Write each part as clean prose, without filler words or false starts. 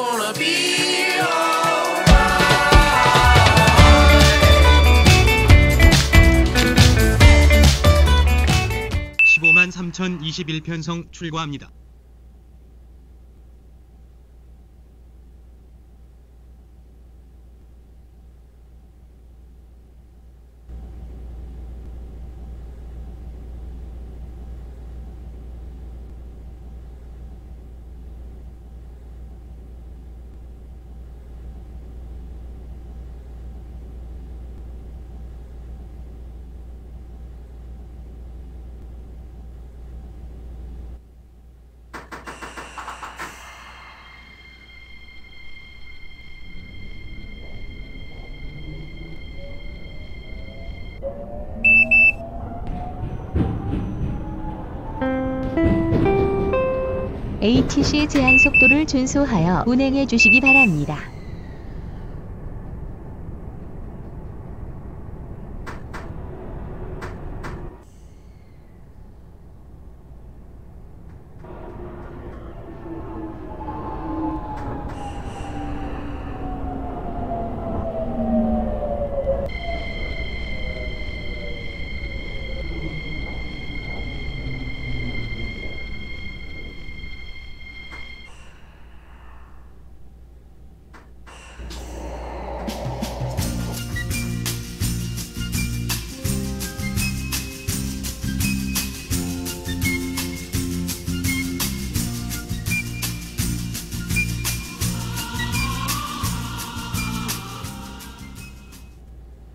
gonna be alright. 15만 3021편성 출고합니다. ATC 제한 속도를 준수하여 운행해 주시기 바랍니다.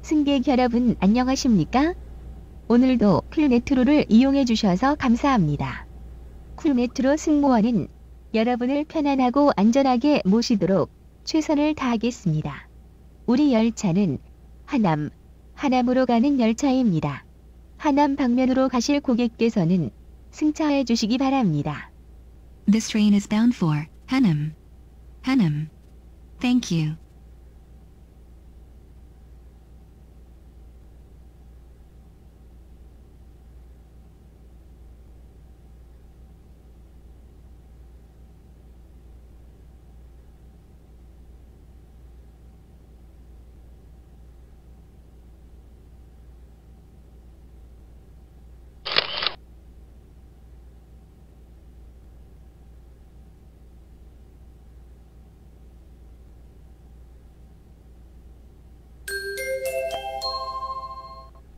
승객 여러분 안녕하십니까? 오늘도 쿨메트로를 이용해 주셔서 감사합니다. 쿨메트로 승무원은 여러분을 편안하고 안전하게 모시도록 최선을 다하겠습니다. 우리 열차는 한남으로 가는 열차입니다. 한남 방면으로 가실 고객께서는 승차해 주시기 바랍니다. This train is bound for 한남. 한남. Thank you.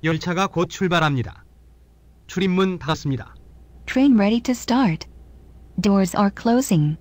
열차가 곧 출발합니다. 출입문 닫았습니다. Train ready to start. Doors are closing.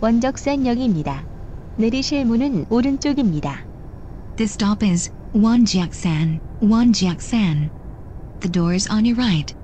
원적산역입니다. 내리실 문은 오른쪽입니다. This stop is 원적산. 원적산. The door is on your right.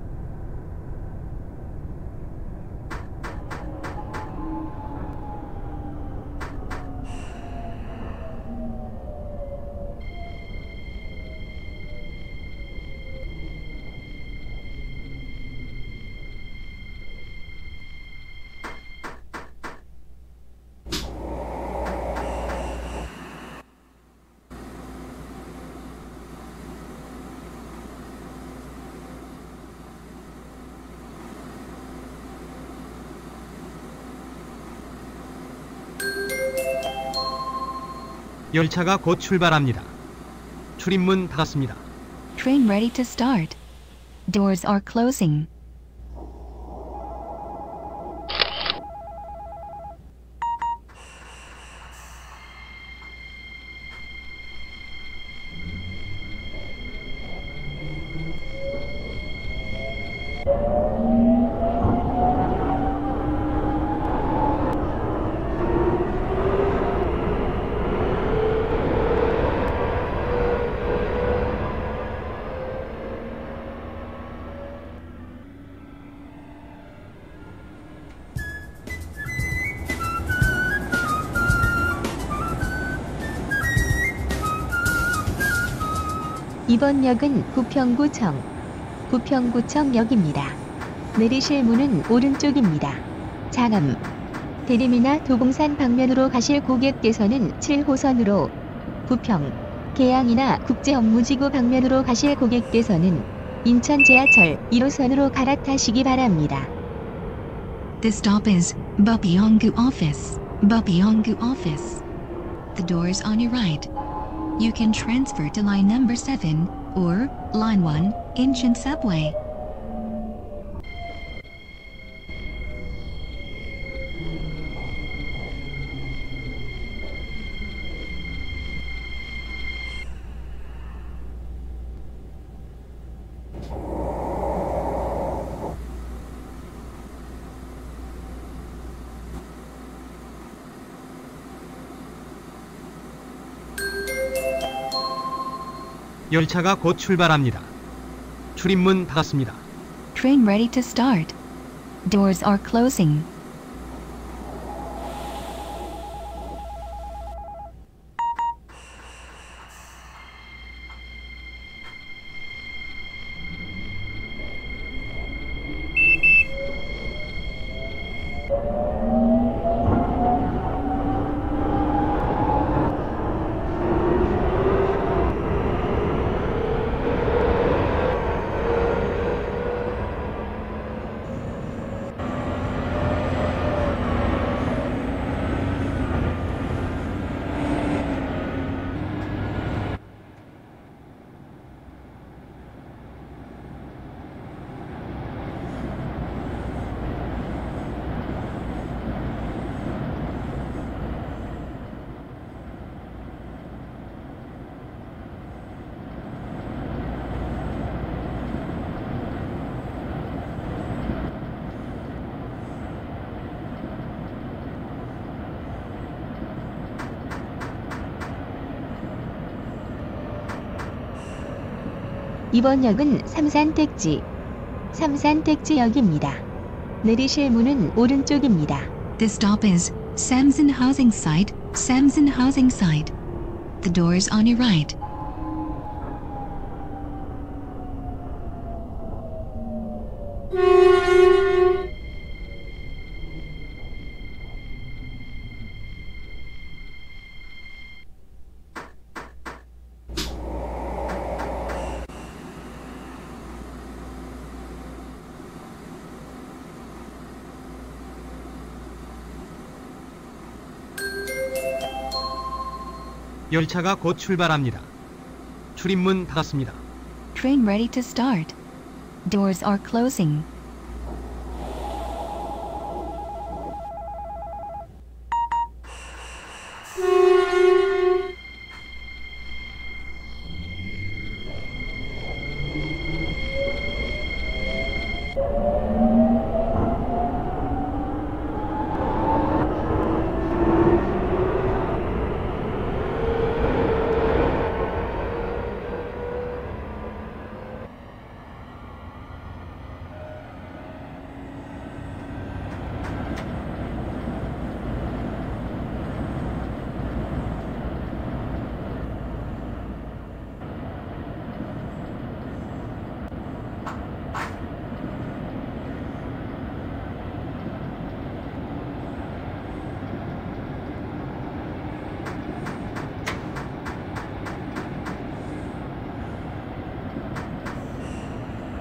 열차가 곧 출발합니다. 출입문 닫았습니다. Train ready to start. Doors are closing. 이번 역은 부평구청 역입니다. 내리실 문은 오른쪽입니다. 장암, 대림이나 도봉산 방면으로 가실 고객께서는 7호선으로, 부평, 계양이나 국제업무지구 방면으로 가실 고객께서는 인천 지하철 1호선으로 갈아타시기 바랍니다. This stop is Bubyonggu office. The doors on your right. You can transfer to line number 7 or line 1 Incheon subway. 열차가 곧 출발합니다. 출입문 닫았습니다. Train ready to start. Doors are closing. 이번 역은 삼산택지역입니다. 내리실 문은 오른쪽입니다. This stop is Samsan Housing Site. The doors on your right. 열차가 곧 출발합니다. 출입문 닫았습니다. Train ready to start. Doors are closing.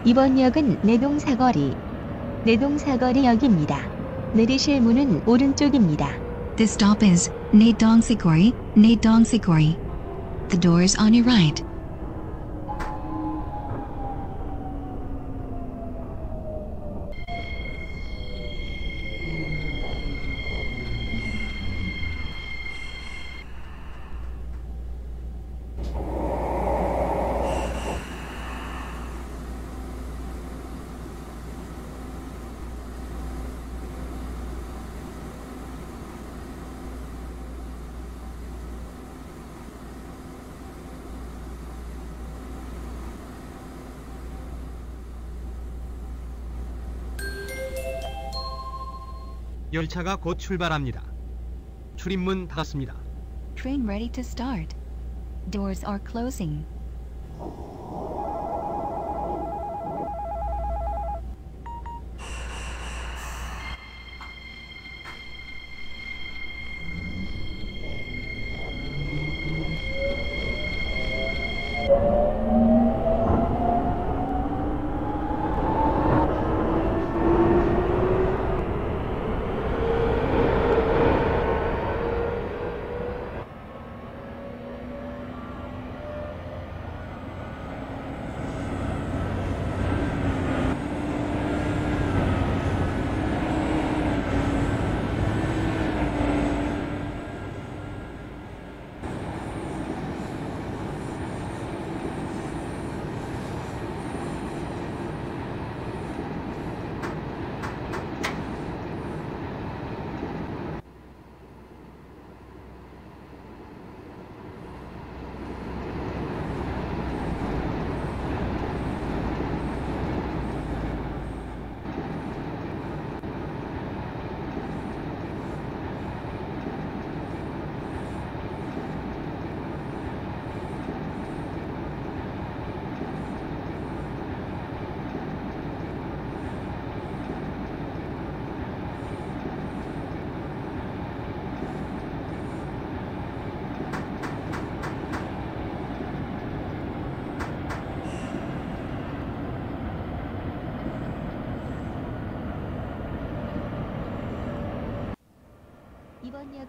이번 역은 내동사거리역입니다. 내리실 문은 오른쪽입니다. This stop is 내동사거리. The doors on your right. 열차가 곧 출발합니다. 출입문 닫았습니다. Train ready to start. Doors are closing. 이번 역은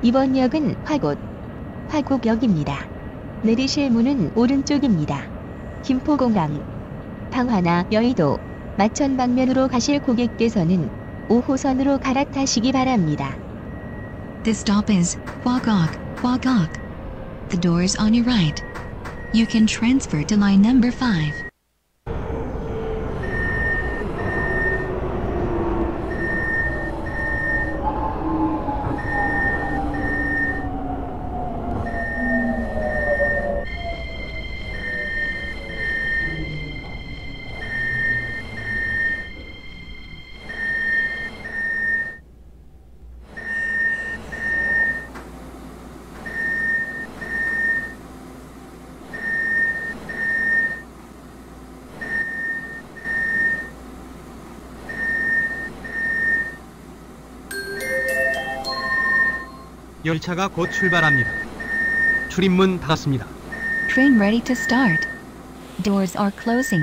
이번 역은 화곡역입니다. 내리실 문은 오른쪽입니다. 김포공항, 방화나 여의도, 마천 방면으로 가실 고객께서는 5호선으로 갈아타시기 바랍니다. This stop is 화곡. The door is on your right. You can transfer to line number 5. 열차가 곧 출발합니다. 출입문 닫았습니다. Train ready to start. Doors are closing.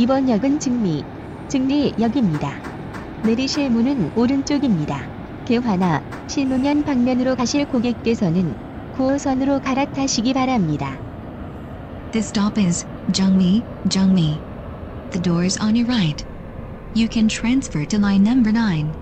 이번 역은 증리역입니다. 내리실 문은 오른쪽입니다. 개화나 신논현 방면으로 가실 고객께서는 9호선으로 갈아타시기 바랍니다. This stop is 정미. The door is on your right. You can transfer to line number 9.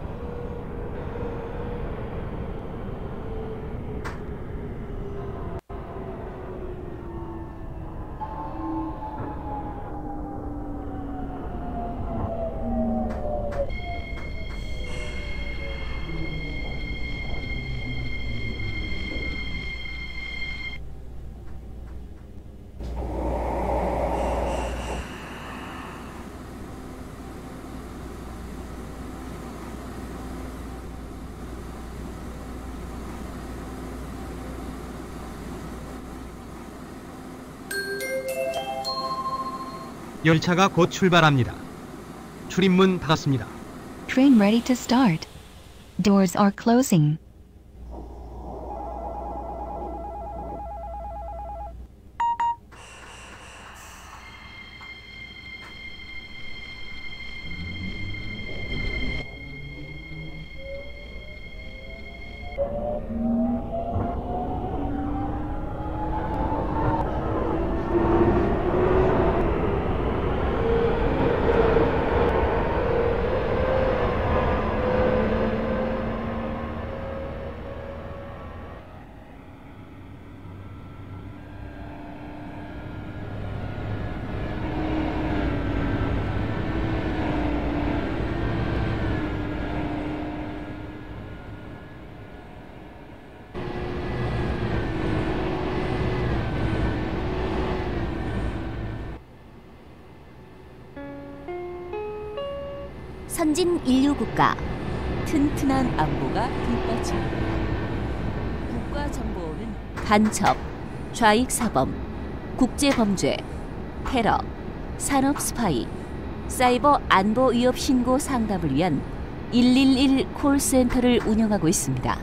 열차가 곧 출발합니다. 출입문 닫았습니다. Train ready to start. Doors are closing. 선진 인류국가 튼튼한 안보가 뒷받침합니다. 국가정보원은 간첩, 좌익사범, 국제범죄, 테러, 산업스파이, 사이버 안보 위협 신고 상담을 위한 111 콜센터를 운영하고 있습니다.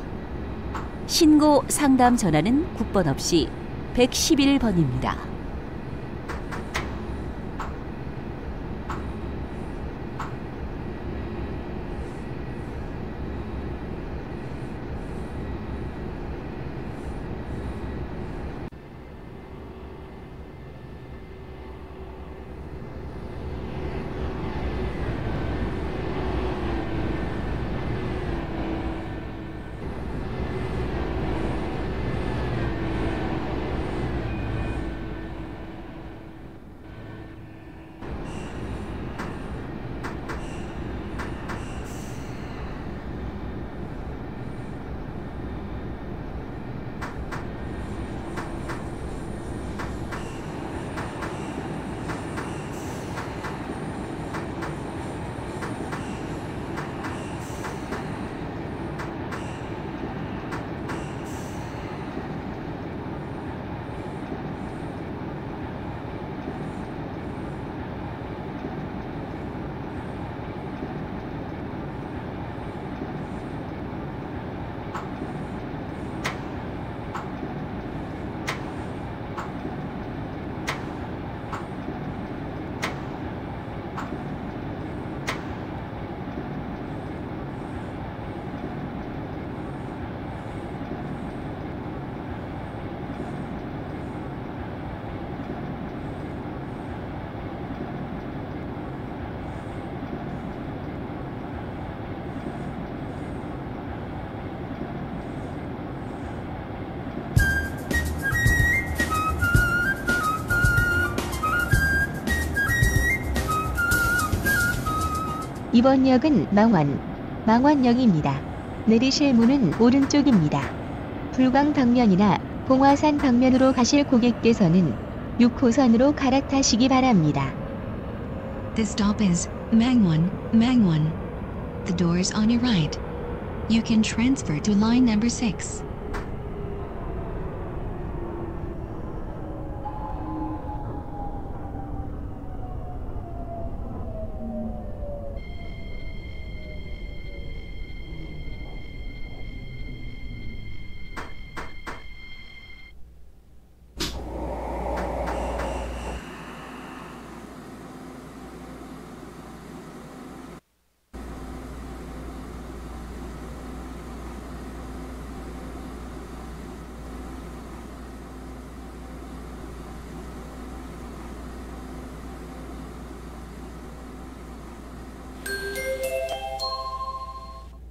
신고 상담 전화는 국번 없이 111번입니다. 이번 역은 망원역입니다. 내리실 문은 오른쪽입니다. 불광 방면이나 봉화산 방면으로 가실 고객께서는 6호선으로 갈아타시기 바랍니다. This stop is 망원. The door is on your right. You can transfer to line number 6.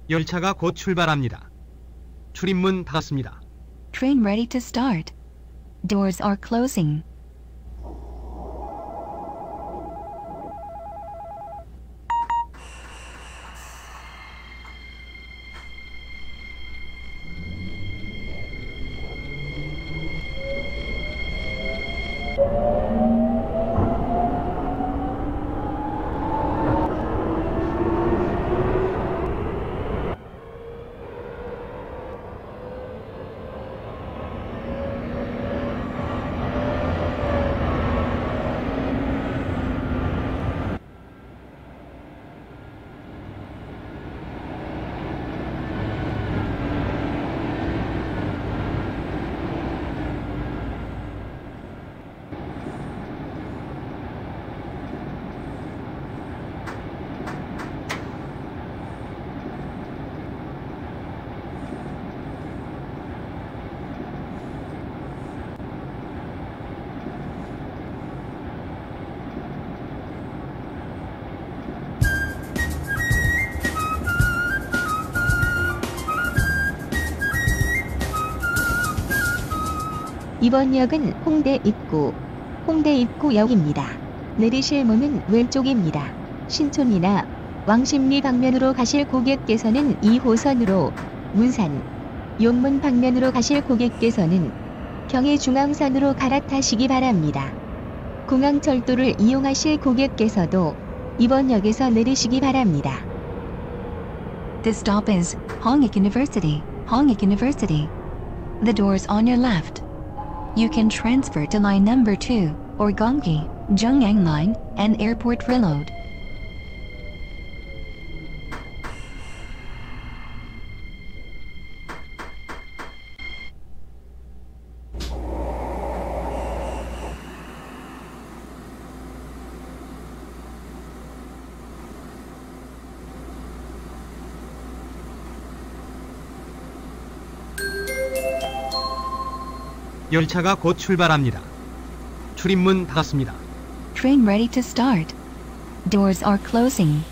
열차가 곧 출발합니다. 출입문 닫았습니다. Train ready to start. Doors are closing. 이번 역은 홍대 입구역입니다. 내리실 문은 왼쪽입니다. 신촌이나 왕십리 방면으로 가실 고객께서는 2호선으로, 문산, 용문 방면으로 가실 고객께서는 경의중앙선으로 갈아타시기 바랍니다. 공항철도를 이용하실 고객께서도 이번 역에서 내리시기 바랍니다. This stop is Hongik University. The doors on your left. You can transfer to line number 2 or Gyeonggi, Jungang Line, and Airport Reload. 열차가 곧 출발합니다. 출입문 닫았습니다. Train ready to start. Doors are closing.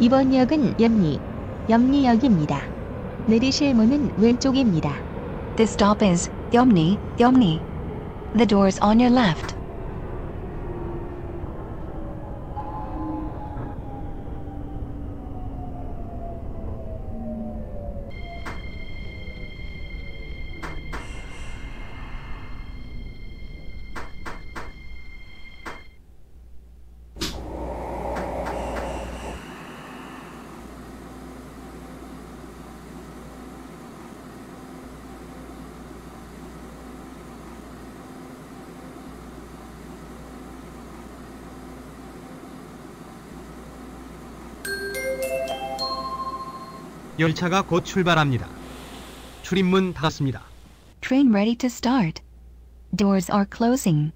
이번 역은 염리역입니다. 내리실 문은 왼쪽입니다. This stop is Yeomni. The doors on your left. 열차가 곧 출발합니다. 출입문 닫았습니다. Train ready to start. Doors are closing.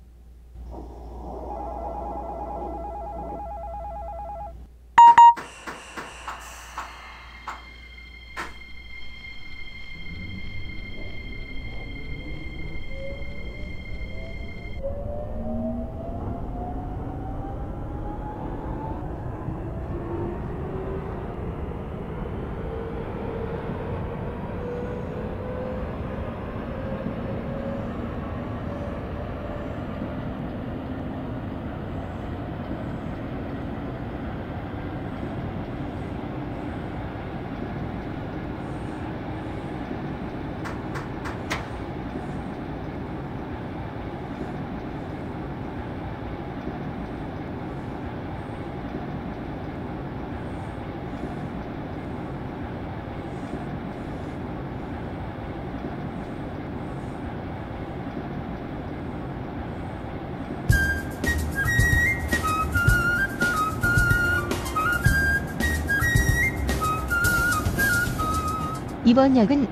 이번 역은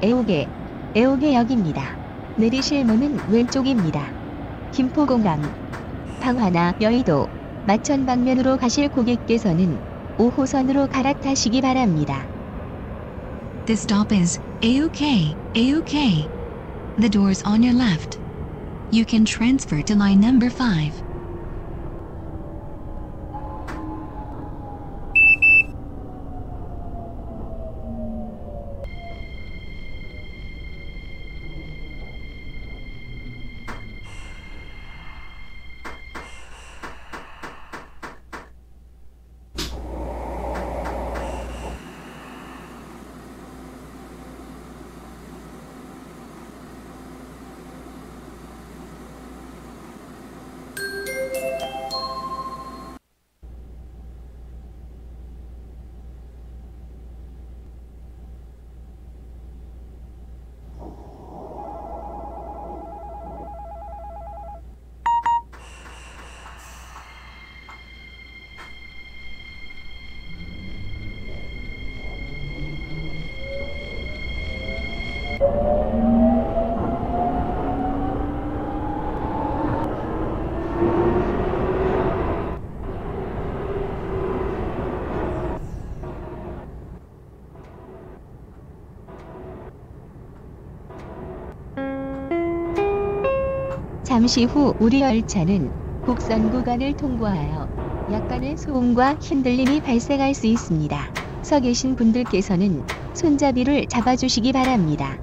애오개역입니다. 내리실 문은 왼쪽입니다. 김포공항, 방화나 여의도, 마천 방면으로 가실 고객께서는 5호선으로 갈아타시기 바랍니다. This stop is 애오개. The doors on your left. You can transfer to line number 5. 잠시 후 우리 열차는 곡선 구간을 통과하여 약간의 소음과 흔들림이 발생할 수 있습니다. 서 계신 분들께서는 손잡이를 잡아주시기 바랍니다.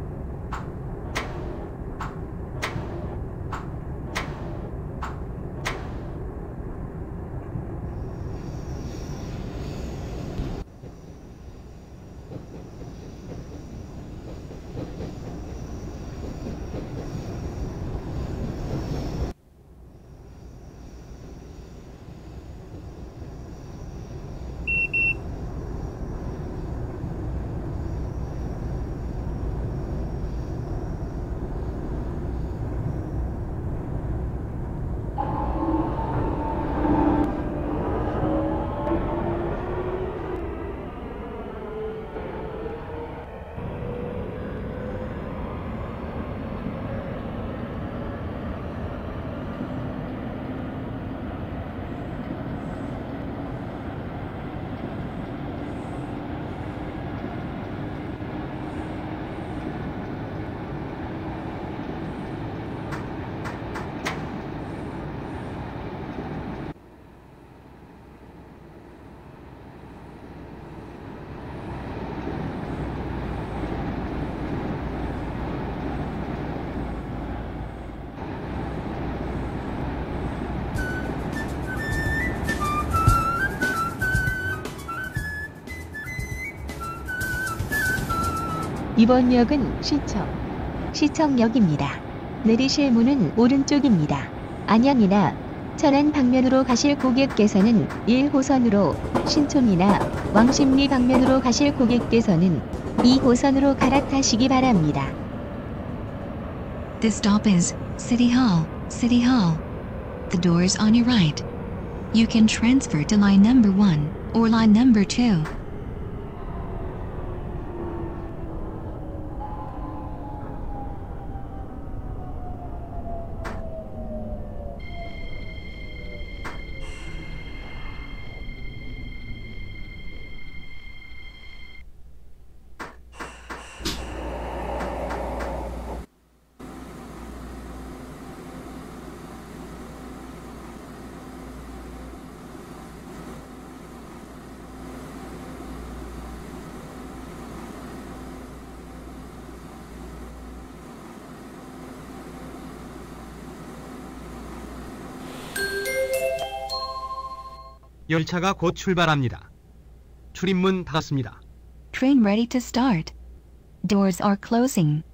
이번 역은 시청역입니다. 내리실 문은 오른쪽입니다. 안양이나 천안 방면으로 가실 고객께서는 1호선으로, 신촌이나 왕십리 방면으로 가실 고객께서는 2호선으로 갈아타시기 바랍니다. This stop is City Hall. The door is on your right. You can transfer to line number 1 or line number 2. 열차가 곧 출발합니다. 출입문 닫았습니다. Train ready to start. Doors are closing.